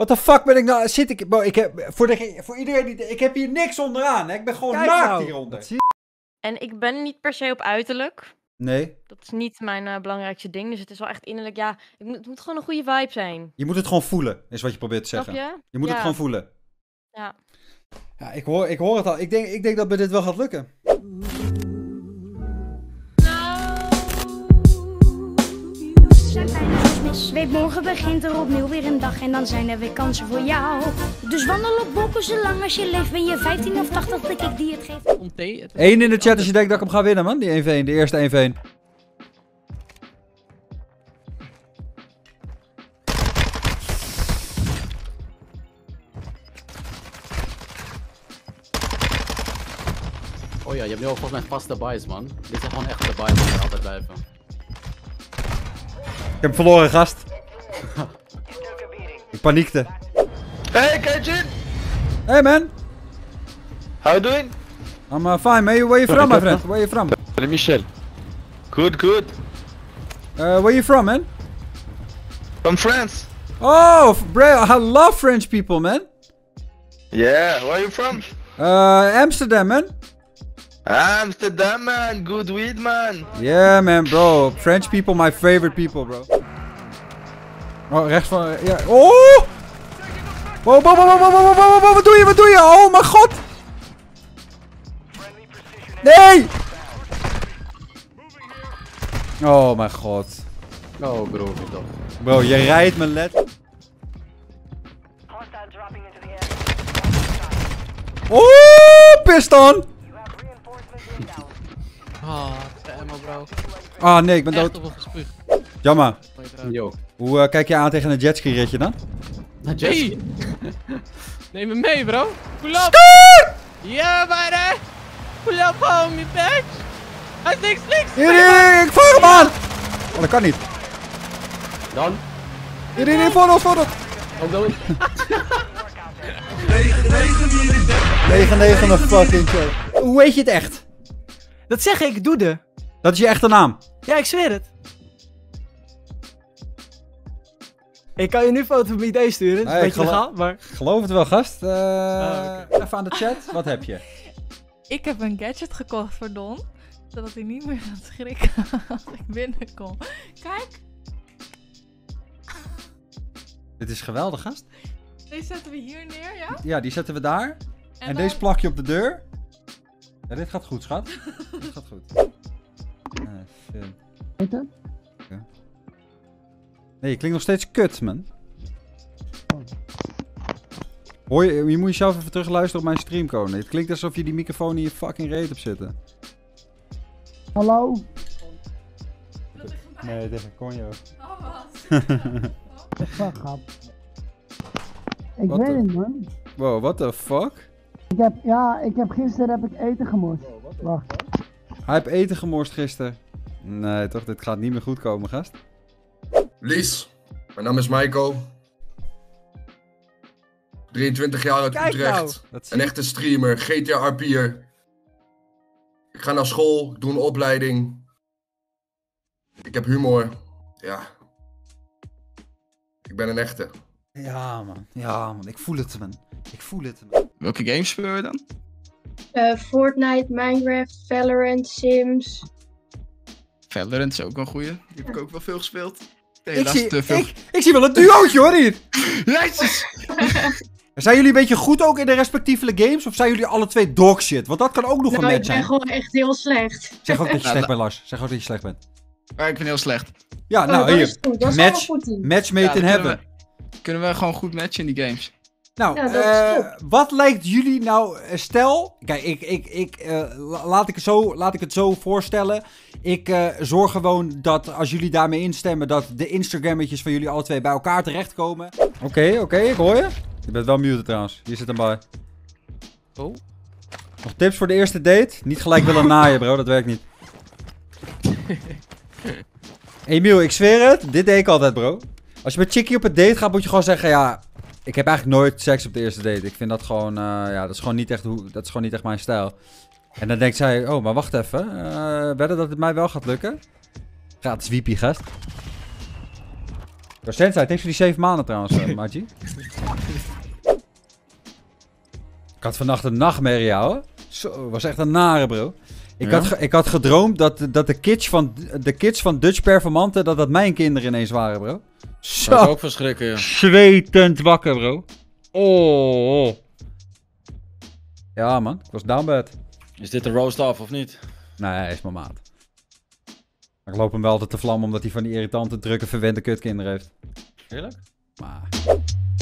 What the fuck ben ik nou... Zit ik... Bro, ik heb... Voor iedereen die... Ik heb hier niks onderaan, hè. Ik ben gewoon naakt hieronder. En ik ben niet per se op uiterlijk. Nee. Dat is niet mijn belangrijkste ding. Dus het is wel echt innerlijk, ja... Het moet gewoon een goede vibe zijn. Je moet het gewoon voelen, is wat je probeert te zeggen. Snap je? Je moet het gewoon voelen. Ja. Ja, ik hoor het al. Ik denk dat bij dit wel gaat lukken. Weet, morgen begint er opnieuw weer een dag en dan zijn er weer kansen voor jou. Dus wandel op bokken zolang als je leeft. Ben je 15 of 80, denk ik die het geeft. 1 in de chat als je denkt dat ik hem ga winnen, man. Die 1v1, de eerste 1v1. Oh ja, je hebt nu al volgens mij vaste buys, man. Dit zijn gewoon echt de buys die altijd blijven. Ik heb verloren, gast. Ik paniekte. Hey, Kajin! Hey, man! How you doing? I'm fine, man. Where you from, my friend? Where you from? Michel. Good, good. Where you from, man? From France. Oh, bro, I love French people, man. Yeah, where you from? Amsterdam, man. Amsterdam, man, good weed, man. Yeah, man, bro. French people, my favorite people, bro. Oh, rechts van... Ja. Oh! Wow, wow, wow, wow, wow, wow, wow, wow, wat doe je, wat doe je? Oh, mijn god! Nee! Oh, mijn god. Oh, bro. Bro, je rijdt me let. Oh, piston! Oh, Emiel, bro. Ah, nee, ik ben dood. Jammer. Yo. Hoe kijk je aan tegen een jetski ritje dan? Een jetski? Neem me mee, bro. Pull up. Ja, buddy. Pull up home, you bitch. Hij is niks. Hier, ik vang hem aan. Oh, dat kan niet. Dan? Hier, voor ons. Ook dood. 9-9 fucking show. Hoe weet je het echt? Dat zeg ik, Doede. Dat is je echte naam. Ja, ik zweer het. Ik kan je nu foto van idee sturen. Dat is een beetje legaal, maar... Geloof het wel, gast. Okay. Even aan de chat. Wat heb je? Ik heb een gadget gekocht voor Don. Zodat hij niet meer gaat schrikken als ik binnenkom. Kijk. Dit is geweldig, gast. Deze zetten we hier neer, ja? Ja, die zetten we daar. En dan... deze plak je op de deur. Ja, dit gaat goed, schat. Dit gaat goed. Ah, shit. Okay. Nee, je klinkt nog steeds kut, man. Hoor je, moet jezelf even terugluisteren op mijn streamcode. Het klinkt alsof je die microfoon in je fucking reet hebt zitten. Hallo? Nee, tegen Conjo. Oh, wat? Wat fuck, ik weet het, man. Wow, what the fuck? Ik heb gisteren eten gemorst. Wow, wacht. Hij heeft eten gemorst gisteren. Nee toch, dit gaat niet meer goed komen, gast. Lies, mijn naam is Maiko. 23 jaar uit Utrecht. Nou, een echte streamer, GTA-RP'er. Ik ga naar school, doe een opleiding. Ik heb humor. Ja. Ik ben een echte. Ja, man. Ja, man. Ik voel het, man. Ik voel het, man. Welke games spelen we dan? Fortnite, Minecraft, Valorant, Sims. Valorant is ook een goeie. Die heb ik ook wel veel gespeeld. Ik zie wel een duootje, hoor, hier. Jezus! Zijn jullie een beetje goed ook in de respectievelijke games? Of zijn jullie alle twee dog shit? Want dat kan ook nog een match zijn. Ik ben gewoon echt heel slecht. Zeg ook dat je slecht bent, Lars. Zeg ook dat je slecht bent. Maar ik ben heel slecht. Ja, nou, hier. Matchmate hebben. Kunnen we gewoon goed matchen in die games? Nou, ja, wat lijkt jullie nou, stel, kijk, laat ik het zo voorstellen. Ik zorg gewoon dat als jullie daarmee instemmen, dat de Instagrammetjes van jullie alle twee bij elkaar terechtkomen. Oké, ik hoor je. Je bent wel muted trouwens, hier zit hem bij. Oh. Nog tips voor de eerste date? Niet gelijk willen naaien, bro, dat werkt niet. Emiel, ik zweer het, dit deed ik altijd, bro. Als je met chickie op een date gaat, moet je gewoon zeggen, ja... Ik heb eigenlijk nooit seks op de eerste date. Ik vind dat gewoon, ja, dat is gewoon niet echt mijn stijl. En dan denkt zij, oh, maar wacht even. Wedden dat het mij wel gaat lukken? Gaat zwiepie, gast. Door Sensei, thanks voor die 7 maanden trouwens, Maji. Ik had vannacht een nachtmerrie, houden. Zo, was echt een nare, bro. Ik had gedroomd dat de kids van Dutch performanten, dat mijn kinderen ineens waren, bro. Zo. Dat is ook verschrikken, ja. Zwetend wakker, bro. Oh. Ja, man. Ik was down bad. Is dit een roast off of niet? Nee, hij is mijn maat. Ik loop hem wel altijd te vlammen omdat hij van die irritante, drukke, verwende kutkinderen heeft. Eerlijk? Maar...